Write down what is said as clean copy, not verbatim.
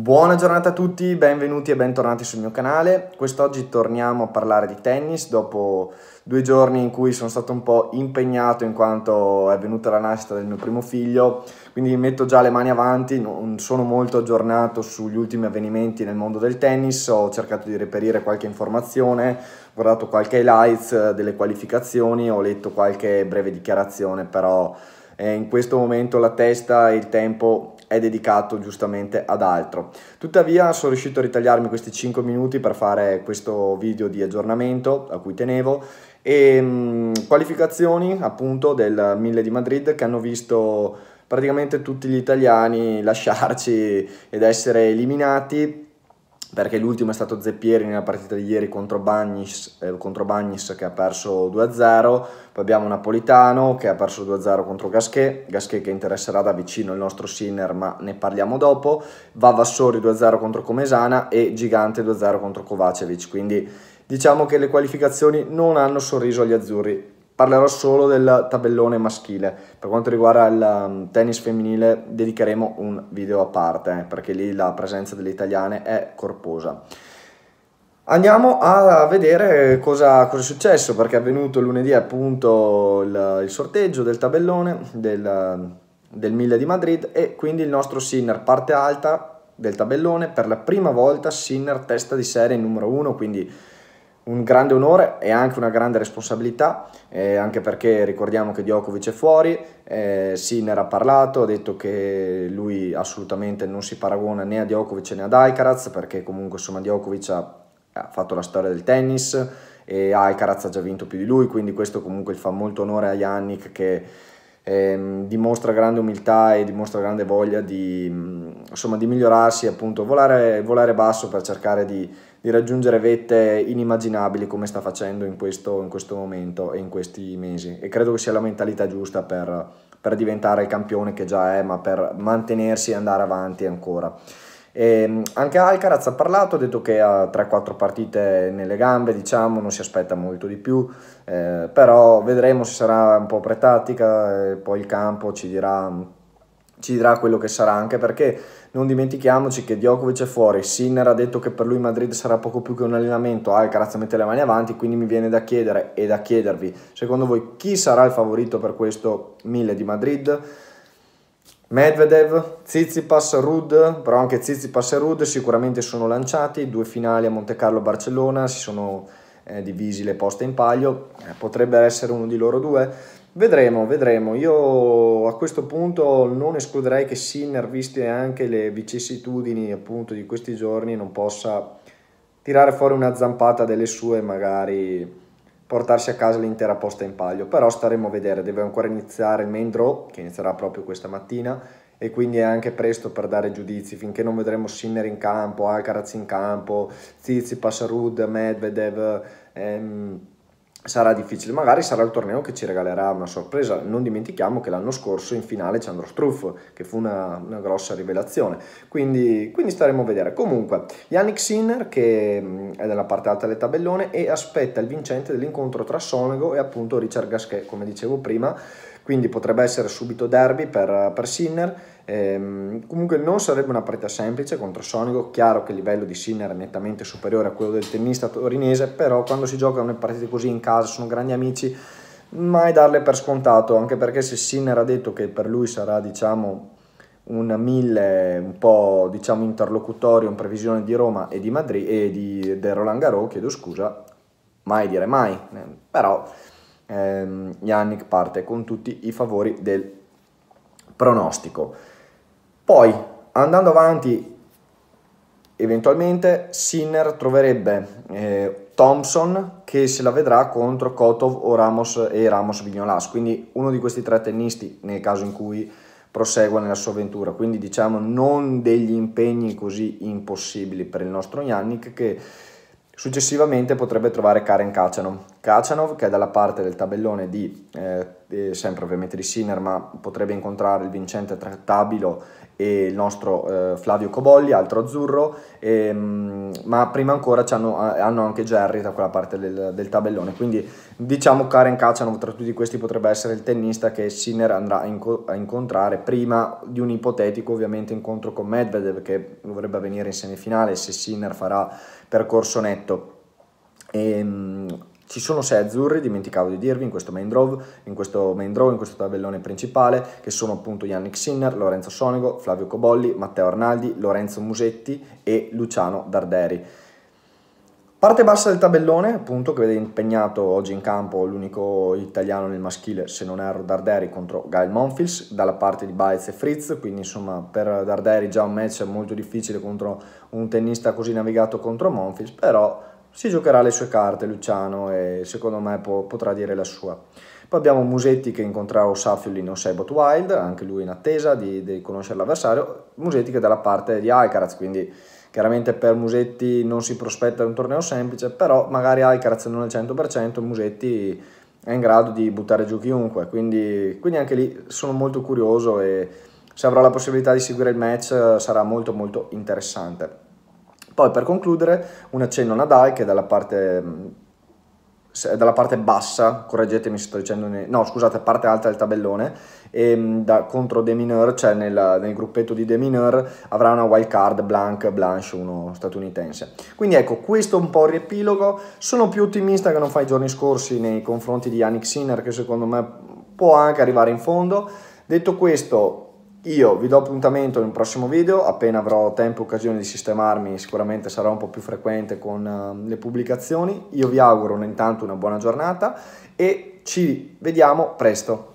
Buona giornata a tutti, benvenuti e bentornati sul mio canale. Quest'oggi torniamo a parlare di tennis dopo due giorni in cui sono stato un po' impegnato in quanto è venuta la nascita del mio primo figlio, quindi metto già le mani avanti, non sono molto aggiornato sugli ultimi avvenimenti nel mondo del tennis, ho cercato di reperire qualche informazione, ho guardato qualche highlights delle qualificazioni, ho letto qualche breve dichiarazione, però in questo momento la testa e il tempo è dedicato giustamente ad altro. Tuttavia sono riuscito a ritagliarmi questi 5 minuti per fare questo video di aggiornamento a cui tenevo e qualificazioni appunto del 1000 di Madrid che hanno visto praticamente tutti gli italiani lasciarci ed essere eliminati, perché l'ultimo è stato Zeppieri nella partita di ieri contro Bagnis che ha perso 2-0, poi abbiamo Napolitano che ha perso 2-0 contro Gasquet che interesserà da vicino il nostro Sinner, ma ne parliamo dopo, Vavassori 2-0 contro Comesana e Gigante 2-0 contro Kovacevic, quindi diciamo che le qualificazioni non hanno sorriso agli azzurri. Parlerò solo del tabellone maschile, per quanto riguarda il tennis femminile dedicheremo un video a parte, perché lì la presenza delle italiane è corposa. Andiamo a vedere cosa è successo, perché è avvenuto lunedì appunto il sorteggio del tabellone del 1000 di Madrid e quindi il nostro Sinner parte alta del tabellone, per la prima volta Sinner testa di serie numero 1, quindi un grande onore e anche una grande responsabilità, anche perché ricordiamo che Djokovic è fuori, Sinner ha parlato, ha detto che lui assolutamente non si paragona né a Djokovic né ad Alcaraz, perché comunque insomma Djokovic ha fatto la storia del tennis e Alcaraz ha già vinto più di lui, quindi questo comunque gli fa molto onore a Jannik che dimostra grande umiltà e dimostra grande voglia di migliorarsi, appunto volare basso per cercare di raggiungere vette inimmaginabili come sta facendo in questo momento e in questi mesi, e credo che sia la mentalità giusta per diventare il campione che già è, ma per mantenersi e andare avanti ancora. E anche Alcaraz ha parlato, ha detto che ha 3-4 partite nelle gambe, diciamo, non si aspetta molto di più, però vedremo se sarà un po' pretattica, poi il campo ci dirà quello che sarà, anche perché non dimentichiamoci che Djokovic è fuori, Sinner ha detto che per lui Madrid sarà poco più che un allenamento, Alcaraz mette le mani avanti, quindi mi viene da chiedere e da chiedervi, secondo voi chi sarà il favorito per questo 1000 di Madrid? Medvedev, Tsitsipas, Ruud, però anche Tsitsipas e Ruud sicuramente sono lanciati, due finali a Monte Carlo e Barcellona, si sono divisi le poste in palio, potrebbe essere uno di loro due, vedremo, io a questo punto non escluderei che Sinner, viste anche le vicissitudini appunto di questi giorni, non possa tirare fuori una zampata delle sue e magari portarsi a casa l'intera posta in palio, però staremo a vedere, deve ancora iniziare il main draw che inizierà proprio questa mattina e quindi è anche presto per dare giudizi, finché non vedremo Sinner in campo, Alcaraz in campo, Tsitsipas, Ruud, Medvedev, sarà difficile, magari sarà il torneo che ci regalerà una sorpresa, non dimentichiamo che l'anno scorso in finale c'è Andro Struff che fu una grossa rivelazione, quindi staremo a vedere. Comunque Jannik Sinner che è dalla parte alta del tabellone e aspetta il vincente dell'incontro tra Sonego e appunto Richard Gasquet, come dicevo prima, quindi potrebbe essere subito derby per Sinner, comunque non sarebbe una partita semplice contro Sonego, chiaro che il livello di Sinner è nettamente superiore a quello del tennista torinese, però quando si giocano le partite così in casa, sono grandi amici, mai darle per scontato, anche perché se Sinner ha detto che per lui sarà diciamo un 1000 un po' diciamo interlocutorio in previsione di Roma e di Madrid e del Roland Garros, chiedo scusa, mai dire mai, però Jannik parte con tutti i favori del pronostico. Poi andando avanti eventualmente Sinner troverebbe Thompson che se la vedrà contro Kotov o Ramos Vignolas, quindi uno di questi tre tennisti nel caso in cui prosegua nella sua avventura, quindi diciamo non degli impegni così impossibili per il nostro Jannik, che successivamente potrebbe trovare Karen Kachanov che è dalla parte del tabellone sempre ovviamente di Sinner, ma potrebbe incontrare il vincente tra Tabilo e il nostro Flavio Cobolli, altro azzurro, ma prima ancora hanno anche Jerry da quella parte del tabellone, quindi diciamo Karen Kachanov tra tutti questi potrebbe essere il tennista che Sinner andrà a incontrare prima di un ipotetico ovviamente incontro con Medvedev, che dovrebbe avvenire in semifinale se Sinner farà percorso netto. Ci sono 6 azzurri, dimenticavo di dirvi, in questo tabellone principale, che sono appunto Jannik Sinner, Lorenzo Sonego, Flavio Cobolli, Matteo Arnaldi, Lorenzo Musetti e Luciano Darderi. Parte bassa del tabellone, appunto, che vede impegnato oggi in campo l'unico italiano nel maschile, se non erro, Darderi contro Gaël Monfils, dalla parte di Baez e Fritz, quindi insomma per Darderi già un match molto difficile contro un tennista così navigato contro Monfils, però si giocherà le sue carte Luciano e secondo me potrà dire la sua. Poi abbiamo Musetti che incontrerà Osafiulin o Sebot Wild, anche lui in attesa di conoscere l'avversario. Musetti che è dalla parte di Alcaraz, quindi chiaramente per Musetti non si prospetta un torneo semplice, però magari Alcaraz non è al 100%, Musetti è in grado di buttare giù chiunque, quindi anche lì sono molto curioso e se avrò la possibilità di seguire il match sarà molto molto interessante. Poi per concludere un accenno a Nadal, che è dalla parte bassa, correggetemi se sto dicendo, no scusate, parte alta del tabellone, contro De Mineur, cioè nel gruppetto di De Mineur avrà una wild card Blanche, uno statunitense. Quindi ecco, questo è un po' il riepilogo. Sono più ottimista che non fa i giorni scorsi nei confronti di Jannik Sinner, che secondo me può anche arrivare in fondo. Detto questo, io vi do appuntamento in un prossimo video, appena avrò tempo e occasione di sistemarmi sicuramente sarò un po' più frequente con le pubblicazioni. Io vi auguro intanto una buona giornata e ci vediamo presto.